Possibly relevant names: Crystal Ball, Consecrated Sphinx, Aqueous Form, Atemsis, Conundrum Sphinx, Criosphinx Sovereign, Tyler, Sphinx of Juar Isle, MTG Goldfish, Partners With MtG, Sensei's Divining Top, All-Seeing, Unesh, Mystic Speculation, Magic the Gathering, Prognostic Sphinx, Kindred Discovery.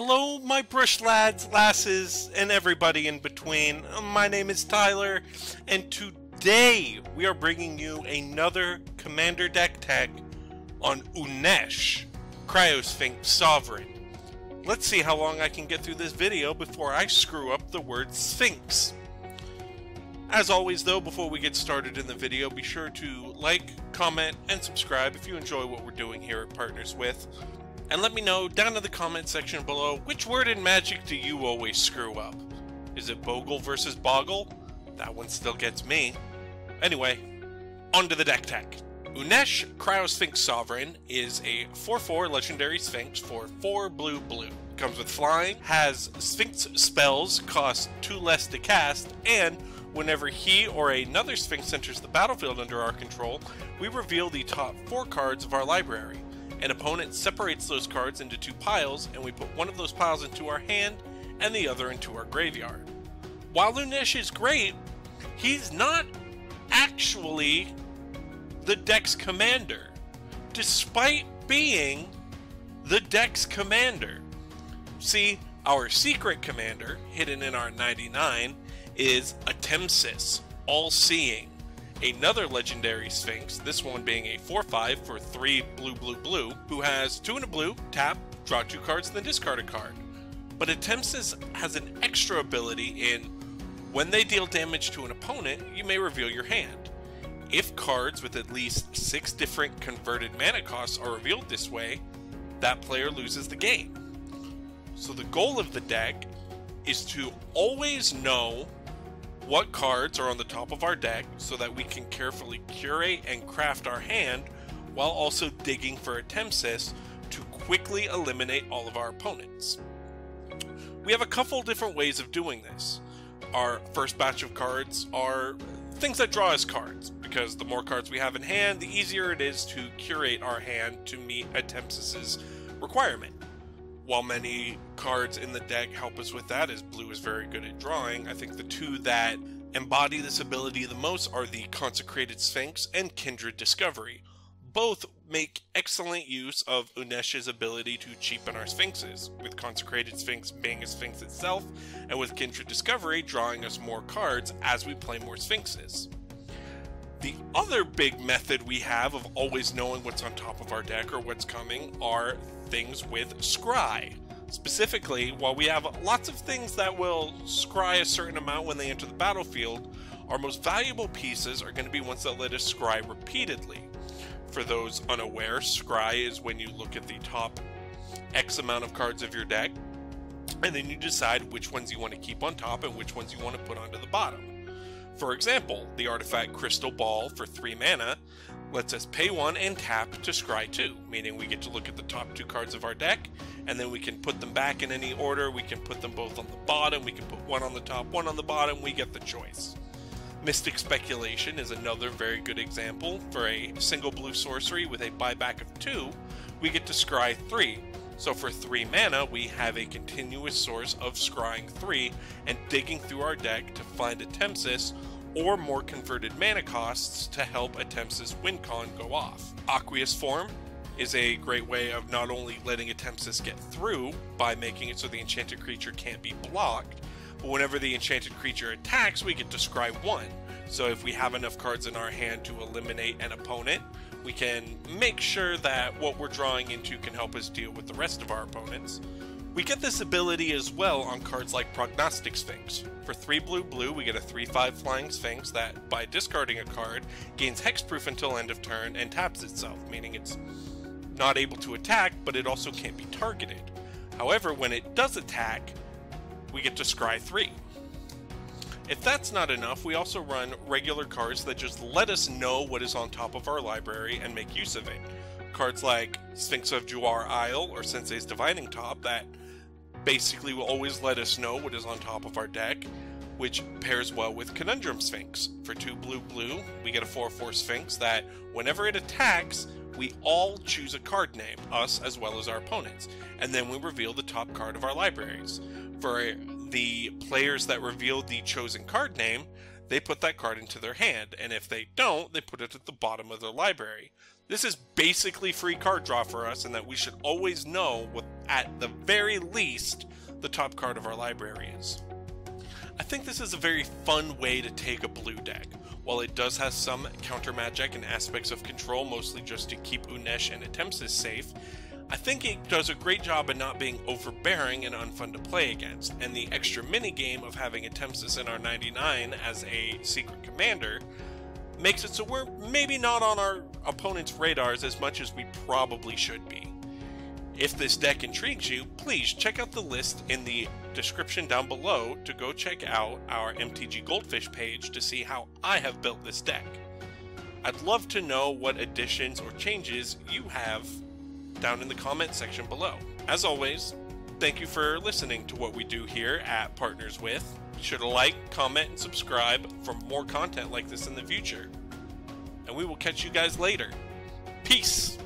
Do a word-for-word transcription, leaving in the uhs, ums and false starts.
Hello, my brush lads, lasses, and everybody in between. My name is Tyler, and today we are bringing you another Commander deck tech on Unesh, Criosphinx Sovereign. Let's see how long I can get through this video before I screw up the word Sphinx. As always, though, before we get started in the video, be sure to like, comment, and subscribe if you enjoy what we're doing here at Partners With. And let me know down in the comment section below, which word in Magic do you always screw up? Is it Bogle versus Boggle? That one still gets me. Anyway, onto the deck tech. Unesh Criosphinx Sovereign is a four four legendary Sphinx for four blue blue. Comes with flying, has Sphinx spells, cost two less to cast, and whenever he or another Sphinx enters the battlefield under our control, we reveal the top four cards of our library. An opponent separates those cards into two piles, and we put one of those piles into our hand and the other into our graveyard. While Unesh is great, he's not actually the deck's commander, despite being the deck's commander. See, our secret commander, hidden in our ninety-nine, is Atemsis, All-Seeing. Another legendary Sphinx, this one being a four five for three blue blue blue, who has two and a blue, tap, draw two cards, and then discard a card. But Atemsis has an extra ability in, when they deal damage to an opponent, you may reveal your hand. If cards with at least six different converted mana costs are revealed this way, that player loses the game. So the goal of the deck is to always know what cards are on the top of our deck so that we can carefully curate and craft our hand while also digging for Atemsis to quickly eliminate all of our opponents. We have a couple different ways of doing this. Our first batch of cards are things that draw us cards, because the more cards we have in hand, the easier it is to curate our hand to meet Atemsis's requirement. While many cards in the deck help us with that, as blue is very good at drawing, I think the two that embody this ability the most are the Consecrated Sphinx and Kindred Discovery. Both make excellent use of Unesh's ability to cheapen our Sphinxes, with Consecrated Sphinx being a Sphinx itself, and with Kindred Discovery drawing us more cards as we play more Sphinxes. The other big method we have of always knowing what's on top of our deck or what's coming are things with scry. Specifically, while we have lots of things that will scry a certain amount when they enter the battlefield, our most valuable pieces are going to be ones that let us scry repeatedly. For those unaware, scry is when you look at the top X amount of cards of your deck, and then you decide which ones you want to keep on top and which ones you want to put onto the bottom. For example, the artifact Crystal Ball for three mana lets us pay one and tap to scry two, meaning we get to look at the top two cards of our deck, and then we can put them back in any order. We can put them both on the bottom, we can put one on the top, one on the bottom, we get the choice. Mystic Speculation is another very good example. For a single blue sorcery with a buyback of two, we get to scry three. So for three mana, we have a continuous source of scrying three and digging through our deck to find Atemsis or more converted mana costs to help Atemsis win con go off. Aqueous Form is a great way of not only letting Atemsis get through by making it so the enchanted creature can't be blocked, but whenever the enchanted creature attacks, we get to scry one. So if we have enough cards in our hand to eliminate an opponent, we can make sure that what we're drawing into can help us deal with the rest of our opponents. We get this ability as well on cards like Prognostic Sphinx. For three blue blue, we get a three five flying Sphinx that, by discarding a card, gains hexproof until end of turn and taps itself, meaning it's not able to attack, but it also can't be targeted. However, when it does attack, we get to scry three. If that's not enough, we also run regular cards that just let us know what is on top of our library and make use of it. Cards like Sphinx of Juar Isle or Sensei's Divining Top that basically will always let us know what is on top of our deck, which pairs well with Conundrum Sphinx. For two blue blue, we get a four four Sphinx that, whenever it attacks, we all choose a card name, us as well as our opponents, and then we reveal the top card of our libraries. For a The players that revealed the chosen card name, they put that card into their hand, and if they don't, they put it at the bottom of their library. This is basically free card draw for us, and that we should always know what, at the very least, the top card of our library is. I think this is a very fun way to take a blue deck. While it does have some counter magic and aspects of control, mostly just to keep Unesh and Atemsis safe, I think it does a great job of not being overbearing and unfun to play against, and the extra minigame of having Atemsis in our ninety-nine as a secret commander makes it so we're maybe not on our opponent's radars as much as we probably should be. If this deck intrigues you, please check out the list in the description down below to go check out our M T G Goldfish page to see how I have built this deck. I'd love to know what additions or changes you have down in the comment section below. As always, thank you for listening to what we do here at Partners With. Be sure to like, comment, and subscribe for more content like this in the future. And we will catch you guys later. Peace!